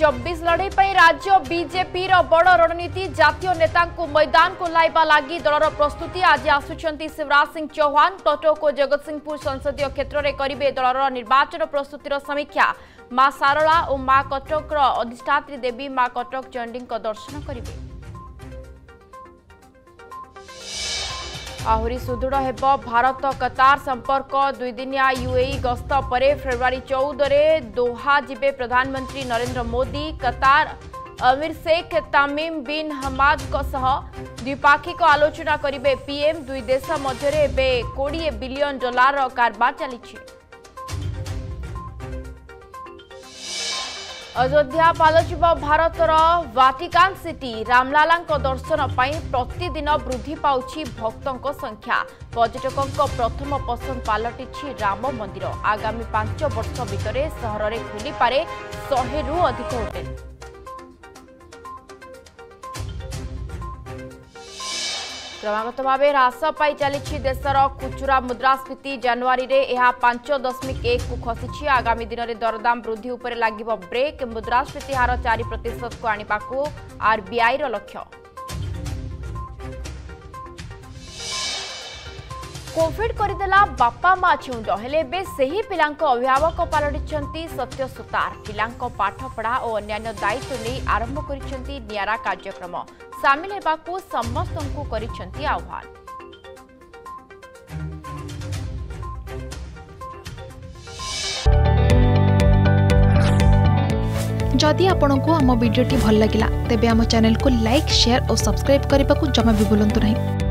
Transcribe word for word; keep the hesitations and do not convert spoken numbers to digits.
चौबीस लड़े राज्य बीजेपी बड़ रणनीति जातीय नेता मैदान को लाइबा लगी दलर प्रस्तुति आज आसुचंती शिवराज सिंह चौहान टोटोको जगतसिंहपुर संसदीय क्षेत्र में करेंगे दलर निर्वाचन प्रस्तुतिर समीक्षा। मां सारला और मां कटक अधिष्ठात्री देवी मां कटक चंडी दर्शन करेंगे। आहरी सुदृढ़ हेब भारत कतार संपर्क दुईदिनिया यूएई गस्त पर फेब्रुआरी चौदह दोहा जीवे प्रधानमंत्री नरेंद्र मोदी। कतार अमीर शेख तमीम बिन हमाद द्विपाक्षिक आलोचना करेंगे पीएम। दुई देश मध्य कोड़े बिलियन डॉलर कारबार चली। अयोध्या पालचिव भारतर वाटिकान सिटी रामलाला दर्शन पर प्रतिदिन वृद्धि पाउछि भक्तों संख्या। पर्यटकों प्रथम पसंद पलटि राम मंदिर। आगामी पांच वर्ष भितर सहर में खुली पारे सौ रु अधिक होटेल। क्रमागत भाव ह्रास पाई चली देशर खुचुरा मुद्रास्फीति। जनवरी में यह पांच दशमिक एक को खसी। आगामी दिन में दरदाम वृद्धि उपर लगे ब्रेक। मुद्रास्फीति हार चार प्रतिशत को आने को आरबीआई लक्ष्य। कोविड करदेला बापा माँ छेउंड हेले बे सही पिलांक अभिभावक पलटि सत्य सुतार। पिलांक पाठपढ़ा और अन्य दायित्व नहीं आरंभ करिसेंती नियारा कार्यक्रम। सामिल हेबाकू समस्तंकू करिसेंती आह्वान। जदि आपंक आम भिडी भल लगा तेब आम चैनल को लाइक शेयर और सब्सक्राइब करने को जमा भी बुलां नहीं।